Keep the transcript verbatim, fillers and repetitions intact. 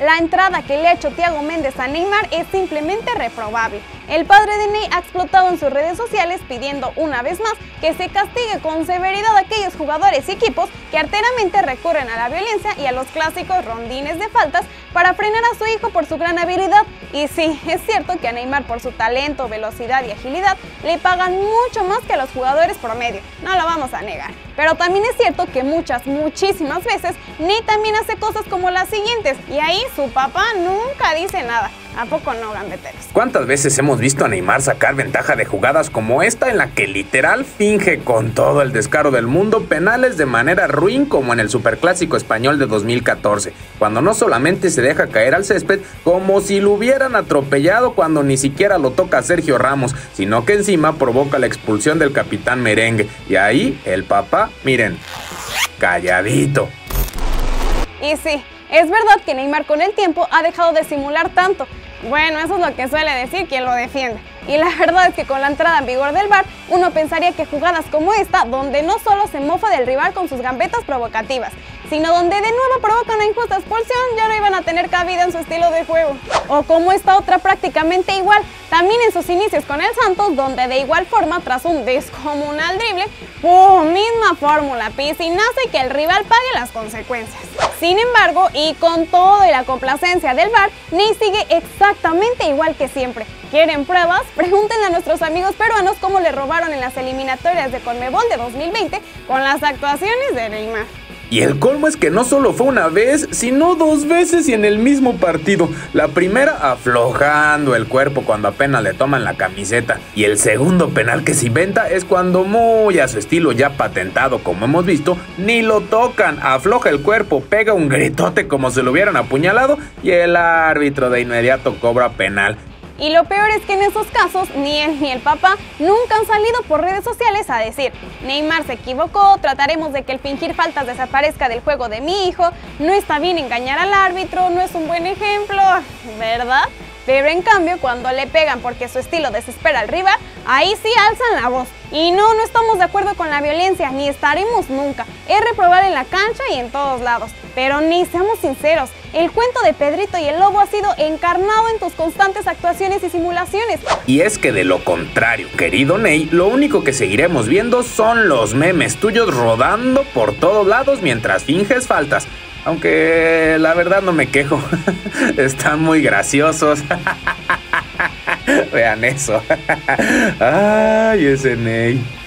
La entrada que le ha hecho Thiago Méndez a Neymar es simplemente reprobable. El padre de Ney ha explotado en sus redes sociales pidiendo una vez más que se castigue con severidad a aquellos jugadores y equipos que arteramente recurren a la violencia y a los clásicos rondines de faltas para frenar a su hijo por su gran habilidad. Y sí, es cierto que a Neymar por su talento, velocidad y agilidad le pagan mucho más que a los jugadores promedio, no lo vamos a negar. Pero también es cierto que muchas, muchísimas veces Ney también hace cosas como las siguientes y ahí su papá nunca dice nada. ¿A poco no, gambeteros? ¿Cuántas veces hemos visto a Neymar sacar ventaja de jugadas como esta en la que literal finge con todo el descaro del mundo penales de manera ruin, como en el Superclásico Español de dos mil catorce, cuando no solamente se deja caer al césped como si lo hubieran atropellado cuando ni siquiera lo toca Sergio Ramos, sino que encima provoca la expulsión del capitán merengue? Y ahí el papá, miren, calladito. Y sí, es verdad que Neymar con el tiempo ha dejado de simular tanto. Bueno, eso es lo que suele decir quien lo defiende. Y la verdad es que con la entrada en vigor del V A R, uno pensaría que jugadas como esta, donde no solo se mofa del rival con sus gambetas provocativas, sino donde de nuevo provoca una injusta expulsión, ya no iban a tener cabida en su estilo de juego. O como esta otra prácticamente igual, también en sus inicios con el Santos, donde de igual forma, tras un descomunal drible, ¡pum! Misma fórmula, piscinazo y que el rival pague las consecuencias. Sin embargo, y con todo y la complacencia del V A R, Ney sigue exactamente igual que siempre. ¿Quieren pruebas? Pregúntenle a nuestros amigos peruanos cómo le robaron en las eliminatorias de Conmebol de dos mil veinte con las actuaciones de Neymar. Y el colmo es que no solo fue una vez, sino dos veces y en el mismo partido. La primera aflojando el cuerpo cuando apenas le toman la camiseta. Y el segundo penal que se inventa es cuando, muy a su estilo ya patentado como hemos visto, ni lo tocan, afloja el cuerpo, pega un gritote como si lo hubieran apuñalado y el árbitro de inmediato cobra penal. Y lo peor es que en esos casos, ni él ni el papá nunca han salido por redes sociales a decir: Neymar se equivocó, trataremos de que el fingir faltas desaparezca del juego de mi hijo, no está bien engañar al árbitro, no es un buen ejemplo, ¿verdad? Pero en cambio, cuando le pegan porque su estilo desespera al rival, ahí sí alzan la voz. Y no, no estamos de acuerdo con la violencia, ni estaremos nunca. Es reprobable en la cancha y en todos lados. Pero ni seamos sinceros, el cuento de Pedrito y el Lobo ha sido encarnado en tus constantes actuaciones y simulaciones. Y es que de lo contrario, querido Ney, lo único que seguiremos viendo son los memes tuyos rodando por todos lados mientras finges faltas. Aunque la verdad no me quejo, están muy graciosos. Vean eso. Ay, ese Ney.